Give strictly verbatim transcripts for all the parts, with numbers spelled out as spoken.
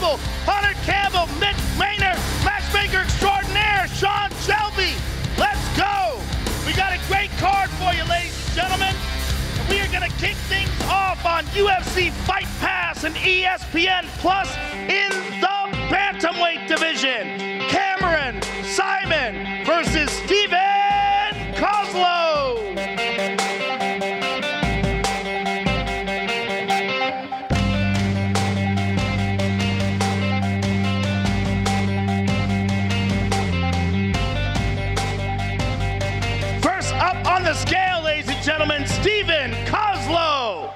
Campbell, Hunter Campbell, Mitch Maynard, matchmaker extraordinaire, Sean Shelby. Let's go. We got a great card for you, ladies and gentlemen. We are going to kick things off on U F C Fight Pass and E S P N Plus in the bantamweight division. Cameron Simon versus Steven Koslow. Steven Koslow,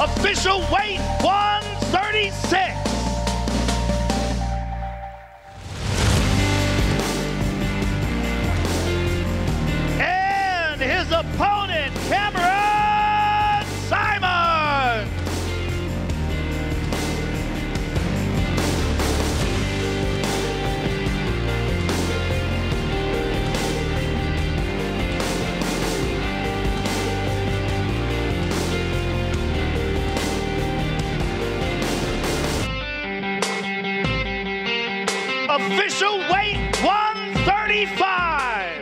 official weight one thirty-six. And his opponent, Cameron Simon. Official weight one thirty-five.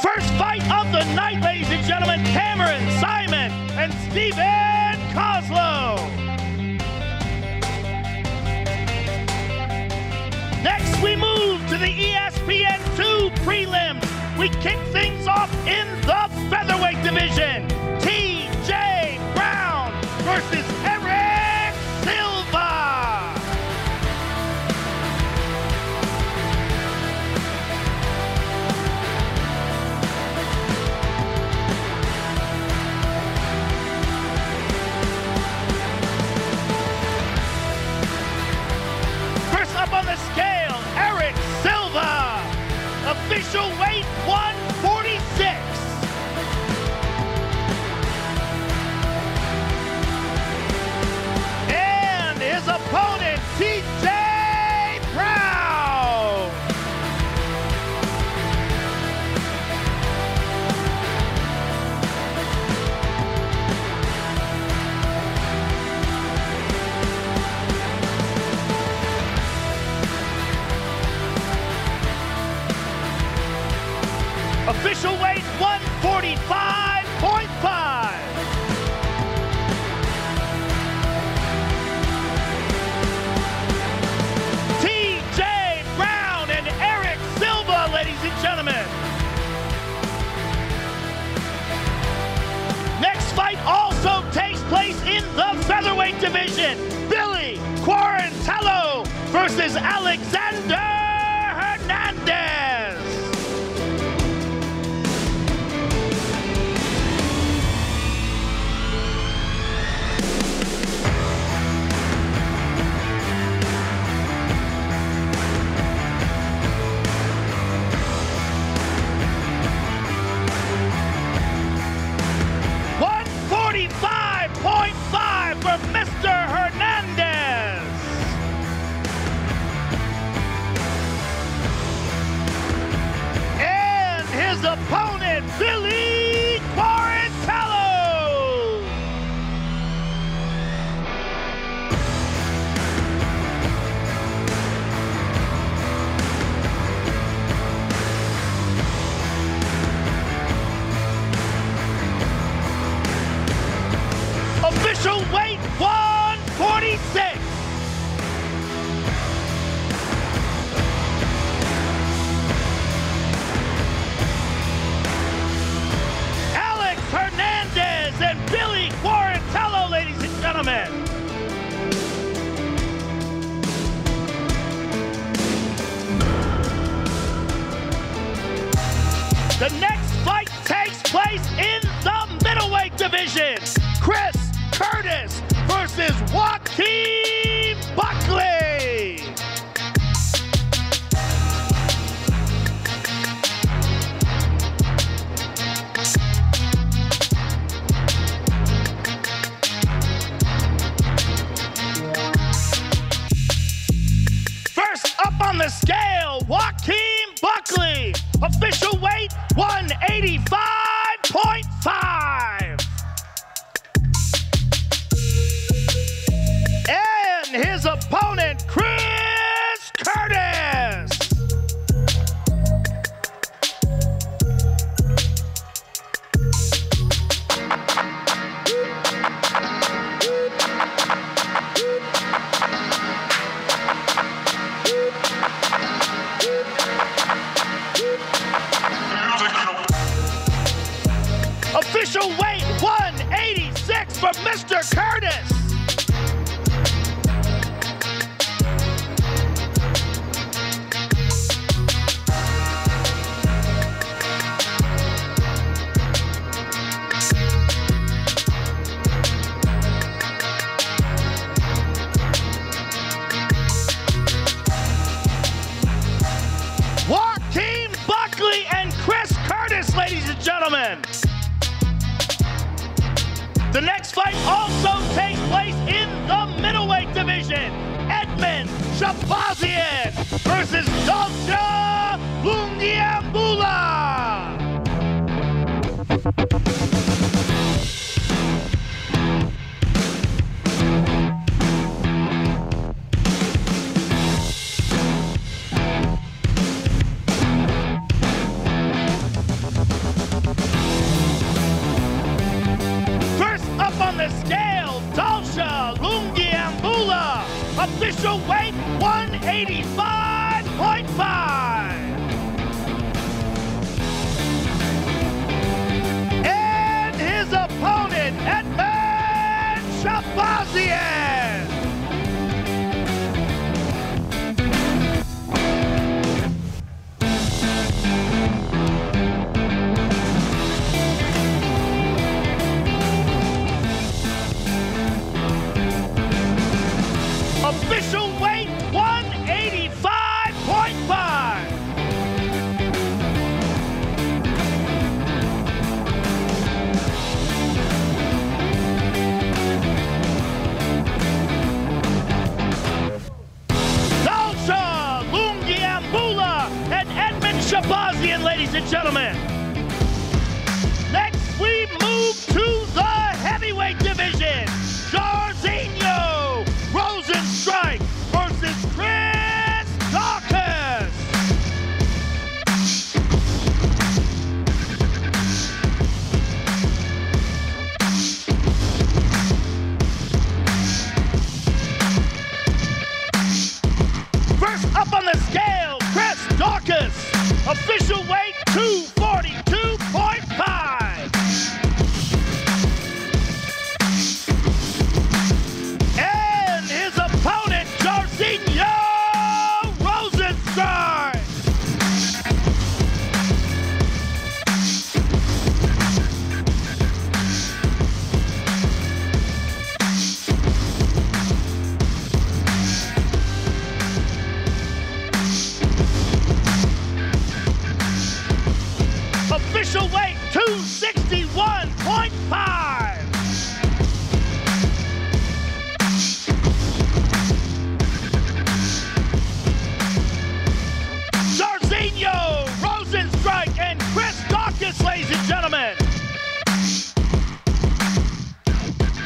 First fight of the night, ladies and gentlemen, Cameron Simon and Steven Koslow. Next, we move to the E S P N two prelims. We kick things off in the featherweight division. Versus Eric Silva. First up on the scale, Eric Silva. Official weight one forty-six. Opponent, T J Brown. Official weight one forty-five point five. Gentlemen. Next fight also takes place in the featherweight division. Billy Quarantello versus Alexander Hernandez. Opponent, Billy Quarantello. Official weight one forty-six. The next fight takes place in the middleweight division. Chris Curtis versus Joaquin Buckley. First up on the scale, Joaquin Buckley. Official weight, one eighty-five point five. Official weight one eighty-six for Mister Curtis. Ladies and gentlemen, the next fight also takes place in the middleweight division. Edmund Shahbazyan versus Dolce Lungiambula. Official weight one eighty-five point five. And his opponent, Edmund Shahbazyan. Official weight one eighty-five point five. Dolce Lungiambula and Edmund Shahbazyan, ladies and gentlemen. Next, we move to the heavyweight division. Official weight two forty-two point five. And his opponent, Jarzinho Rosenstein. Official weight two sixty-one point five. Jarzinho, Rosenstrike, and Chris Dawkins, ladies and gentlemen.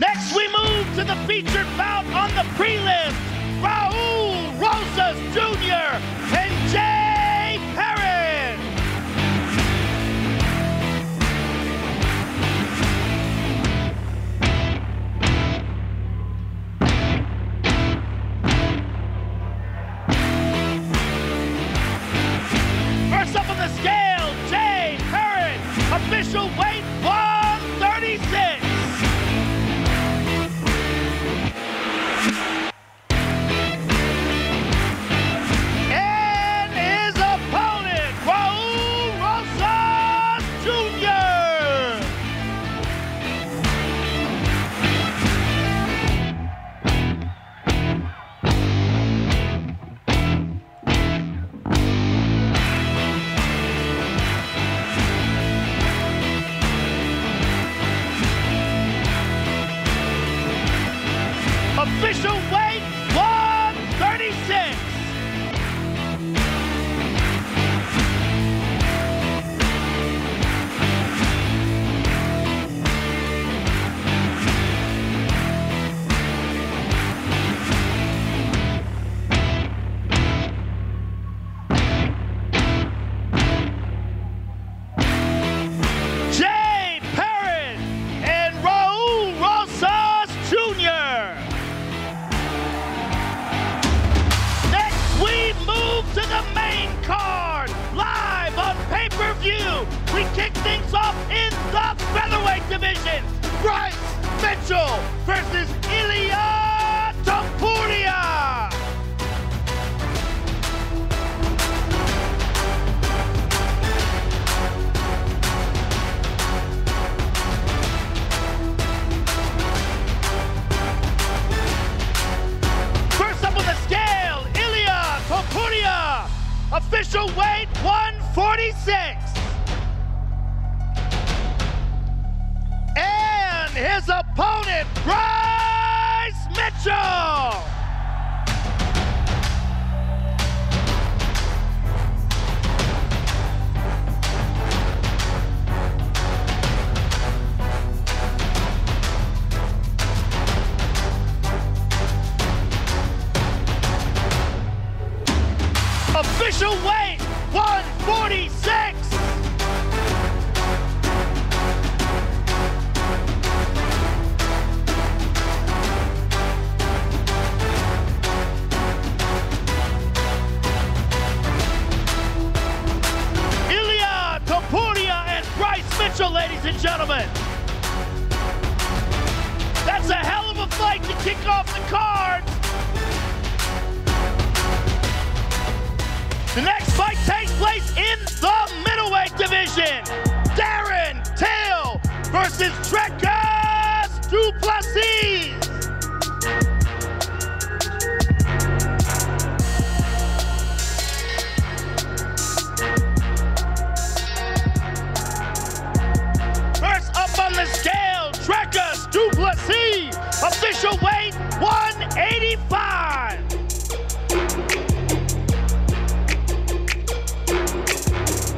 Next, we move to the featured bout on the prelim. Raul Rosas Junior and Jay. Official weight one thirty-six. And his opponent, Raul Rosas Junior Official weight one thirty-six. We kick things off in the featherweight heavyweight division, Bryce Mitchell versus Ilia Topuria. First up on the scale, Ilia Topuria, official weight one forty-six. His opponent, Bryce Mitchell! Official weight, one forty-six! Ladies and gentlemen, that's a hell of a fight to kick off the card. The next fight takes place in the middleweight division. Darren Till versus Trekkers Duplessis. Trekkers Duplessis, official weight one eighty-five.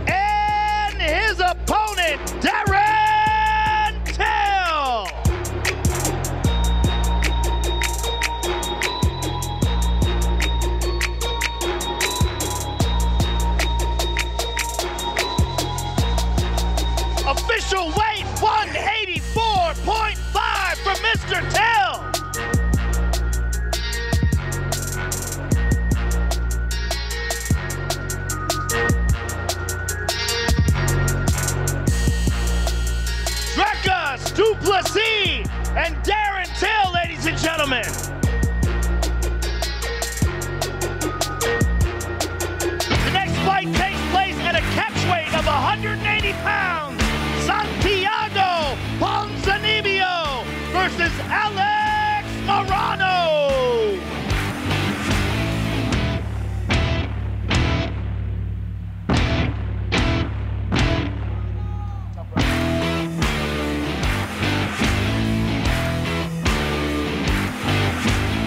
And his opponent, Darren Till. Official weight one eighty-four point five for Mister Till. Trekkers Duplessis and Darren Till, ladies and gentlemen. The next fight takes place at a catch weight of one hundred eighty pounds. Santiago Ponzinibbio versus Alex Morano.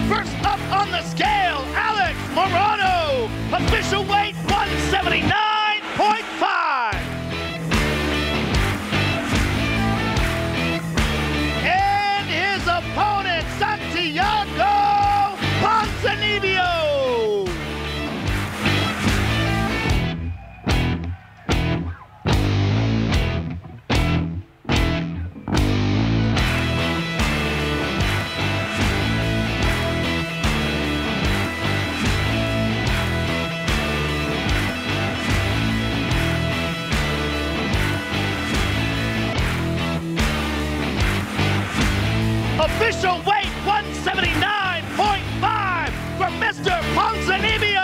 First up on the scale, Alex Morano, official weight one seventy-nine point five. Santiago Ponzinibbio. Official weight one seventy-nine point five for Mister Ponzinibbio.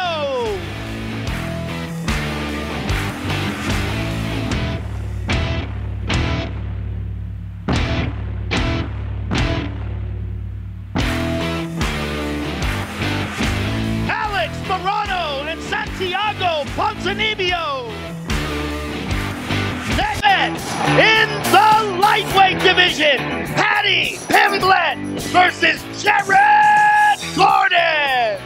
Alex Morano and Santiago Ponzinibbio. Next, in the lightweight division, Paddy Pimblett versus Jared Gordon.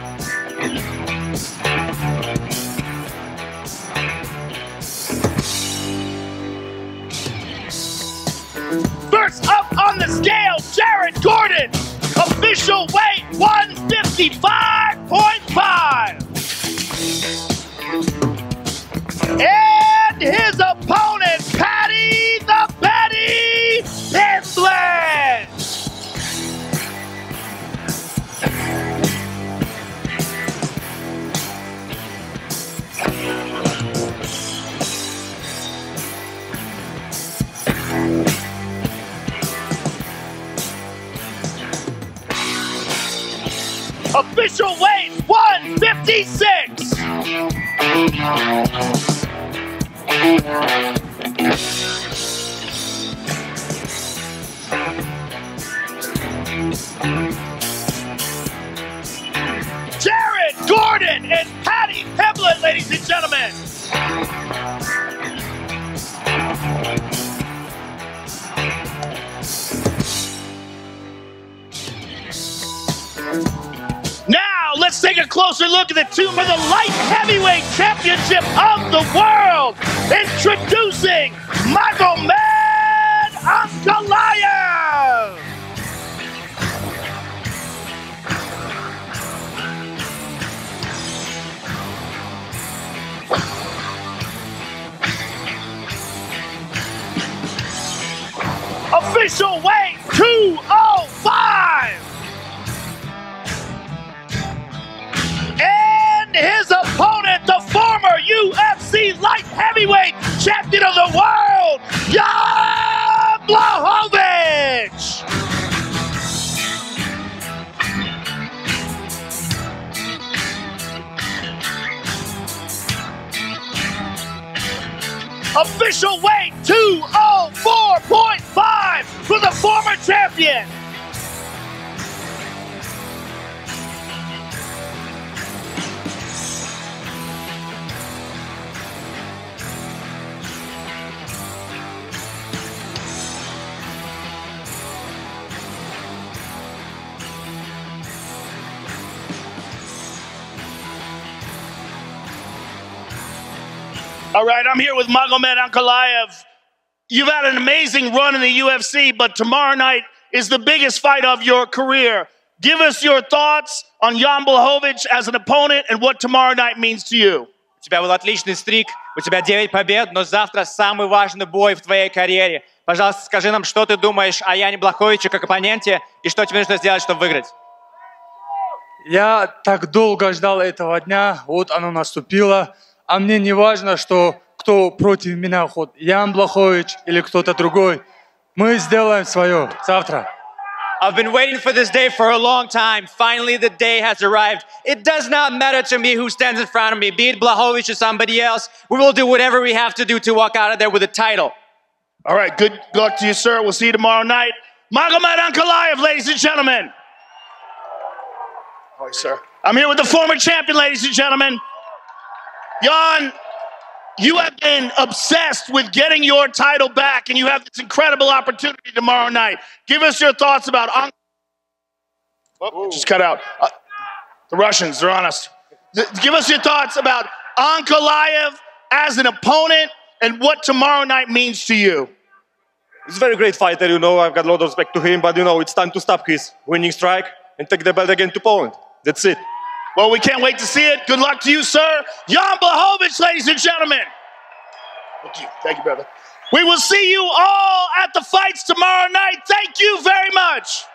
First up on the scale, Jared Gordon, official weight one fifty-five point five. And his opponent, Paddy the Paddy Pimblett. Official weight, one fifty-six. Jared Gordon and Paddy Pimblett, ladies and gentlemen. Now, let's take a closer look at the two for the light heavyweight championship of the world. Introducing Magomed Ankalaev. Official weight, two oh five. And his opponent, the former U F C light heavyweight champion of the world, Jan Błachowicz. Official weight, two oh four point five for the former champion. All right, I'm here with Magomed Ankalaev. You've had an amazing run in the U F C, but tomorrow night is the biggest fight of your career. Give us your thoughts on Jan Błachowicz as an opponent and what tomorrow night means to you. У тебя был отличный стрик, у тебя девять побед, но завтра самый важный бой в твоей карьере. Пожалуйста, скажи нам, что ты думаешь о Яне Блаховиче как оппоненте и что тебе нужно сделать, чтобы выиграть. Я так долго ждал этого дня, вот оно наступило. А мне не важно, что кто против меня, хоть Ян Блахович или кто-то другой. Мы сделаем свое завтра. I've been waiting for this day for a long time. Finally, the day has arrived. It does not matter to me who stands in front of me, be it Blachowicz or somebody else. We will do whatever we have to do to walk out of there with a title. All right, good luck to you, sir. We'll see you tomorrow night. Magomed Ankalaev, ladies and gentlemen. All right, sir. I'm here with the former champion, ladies and gentlemen. Jan, you have been obsessed with getting your title back, and you have this incredible opportunity tomorrow night. Give us your thoughts about... On oh, just cut out. Uh, the Russians, they're on us. Th give us your thoughts about Ankalaev as an opponent and what tomorrow night means to you. He's a very great fighter, you know. I've got a lot of respect to him, but, you know, it's time to stop his winning strike and take the belt again to Poland. That's it. Well, we can't wait to see it. Good luck to you, sir. Jan Błachowicz, ladies and gentlemen. Thank you. Thank you, brother. We will see you all at the fights tomorrow night. Thank you very much.